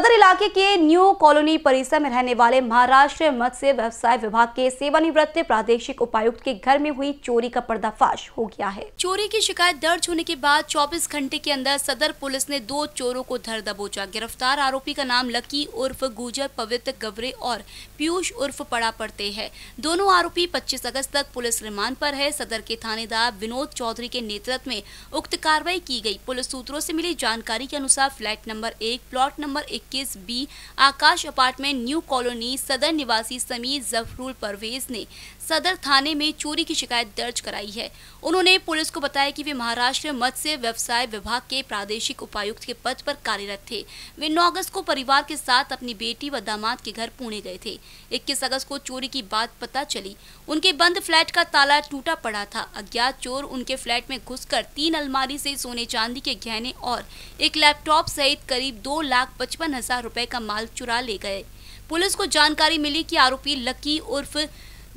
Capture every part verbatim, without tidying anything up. सदर इलाके के न्यू कॉलोनी परिसर में रहने वाले महाराष्ट्र मत्स्य व्यवसाय विभाग के सेवानिवृत्त प्रादेशिक उपायुक्त के घर में हुई चोरी का पर्दाफाश हो गया है। चोरी की शिकायत दर्ज होने के बाद चौबीस घंटे के अंदर सदर पुलिस ने दो चोरों को धर दबोचा। गिरफ्तार आरोपी का नाम लकी उर्फ गुजर पवित्र गवरे और पीयूष उर्फ पड़ा पड़ते है। दोनों आरोपी पच्चीस अगस्त तक पुलिस रिमांड पर है। सदर के थानेदार विनोद चौधरी के नेतृत्व में उक्त कार्रवाई की गयी। पुलिस सूत्रों से मिली जानकारी के अनुसार फ्लैट नंबर एक प्लॉट नंबर इक्कीस B Aakash apartment new colony Sadar निवासी समीर जफरुल परवेज ने सदर थाने में चोरी की शिकायत दर्ज कराई है। उन्होंने पुलिस को बताया कि वे महाराष्ट्र मत्स्य व्यवसाय विभाग के प्रादेशिक उपायुक्त के पद पर कार्यरत थे। वे नौ अगस्त को परिवार के साथ अपनी बेटी व दामाद के घर पुणे गए थे। इक्कीस अगस्त को चोरी की बात पता चली। उनके बंद फ्लैट का ताला टूटा पड़ा था। अज्ञात चोर उनके फ्लैट में घुसकर तीन अलमारी से सोने चांदी के गहने और एक लैपटॉप सहित करीब दो लाख पचपन हजार रुपए का माल चुरा ले गए। पुलिस को जानकारी मिली कि आरोपी लकी उर्फ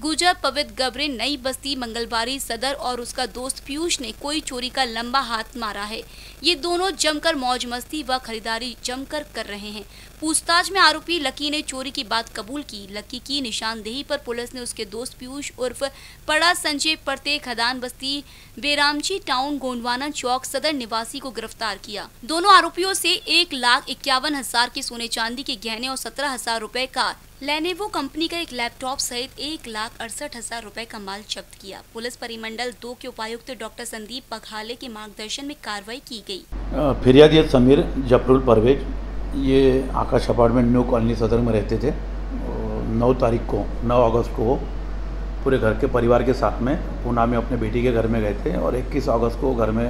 गुजर पवित्र गबरे नई बस्ती मंगलबारी सदर और उसका दोस्त पीयूष ने कोई चोरी का लंबा हाथ मारा है। ये दोनों जमकर मौज मस्ती व खरीदारी जमकर कर रहे हैं। पूछताछ में आरोपी लकी ने चोरी की बात कबूल की। लकी की निशानदेही पर पुलिस ने उसके दोस्त पीयूष उर्फ पड़ा संजय परते खदान बस्ती बेरामची टाउन गोंडवाना चौक सदर निवासी को गिरफ्तार किया। दोनों आरोपियों से एक लाख इक्यावन हजार के सोने चांदी के गहने और सत्रह हजार रूपए का लेनेवो कंपनी का एक लैपटॉप सहित एक लाख अड़सठ हजार रूपए का माल जब्त किया। पुलिस परिमंडल दो के उपायुक्त डॉक्टर संदीप बघाले के मार्गदर्शन में कार्रवाई की गई। फिरियादी समीर जफरुल परवेज ये आकाश अपार्टमेंट न्यू कॉलोनी सदर में रहते थे। नौ तारीख को नौ अगस्त को पूरे घर के परिवार के साथ में पुणे में अपने बेटी के घर में गए थे और इक्कीस अगस्त को घर में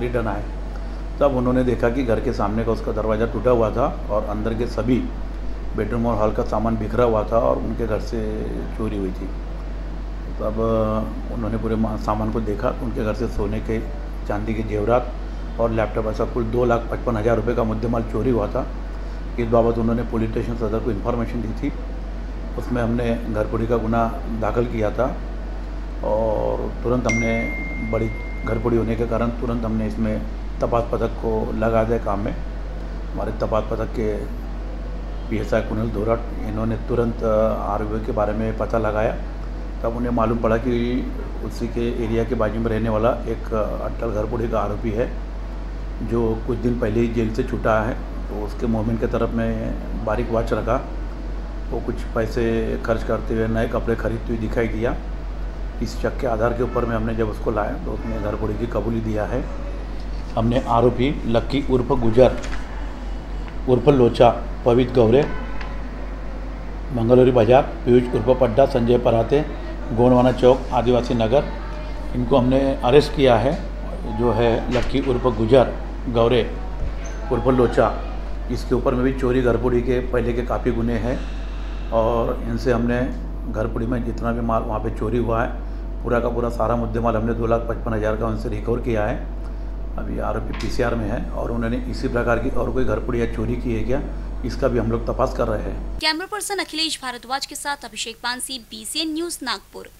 रिटर्न आए। तब उन्होंने देखा कि घर के सामने का उसका दरवाज़ा टूटा हुआ था और अंदर के सभी बेडरूम और हॉल का सामान बिखरा हुआ था और उनके घर से चोरी हुई थी। तब उन्होंने पूरे सामान को देखा। उनके घर से सोने के चांदी के जेवरात और लैपटॉप ऐसा कुल दो लाख पचपन हज़ार रुपये का मुद्देमाल चोरी हुआ था। इस बाबत उन्होंने पुलिस स्टेशन सदर को इन्फॉर्मेशन दी थी। उसमें हमने घरपुरी का गुना दाखिल किया था और तुरंत हमने बड़ी घरपुरी होने के कारण तुरंत हमने इसमें तपास पथक को लगा दिया। काम में हमारे तपास पथक के पी एस आई कुनल धोराट इन्होंने तुरंत आरोपियों के बारे में पता लगाया। तब उन्हें मालूम पड़ा कि उसी के एरिया के बाजू में रहने वाला एक अट्टल घरपुड़ी का आरोपी है जो कुछ दिन पहले ही जेल से छूटा है। तो उसके मूवमेंट की तरफ मैं बारीक वाच रखा। वो कुछ पैसे खर्च करते हुए नए कपड़े खरीदते हुए दिखाई दिया। इस शक के आधार के ऊपर में हमने जब उसको लाया तो उसने घरपुड़ी की कबूली दिया है। हमने आरोपी लक्की उर्फ गुजर उर्फ लोचा पवित गवरे मंगलोरी बाजार पीयूष उर्फ पड्डा संजय पराते गोंडवाना चौक आदिवासी नगर इनको हमने अरेस्ट किया है। जो है लक्की उर्फ गुजर गवरे उर्फ लोचा इसके ऊपर में भी चोरी घरपुड़ी के पहले के काफ़ी गुने हैं और इनसे हमने घरपुड़ी में जितना भी माल वहाँ पे चोरी हुआ है पूरा का पूरा सारा मुद्देमाल हमने दो लाख पचपन हज़ार का उनसे रिकवर किया है। अभी आरोपी पीसीआर में है और उन्होंने इसी प्रकार की और कोई घरपुड़ी या चोरी की है क्या इसका भी हम लोग तपास कर रहे हैं। कैमरा पर्सन अखिलेश भारद्वाज के साथ Abhishek Pansi, B C N news Nagpur.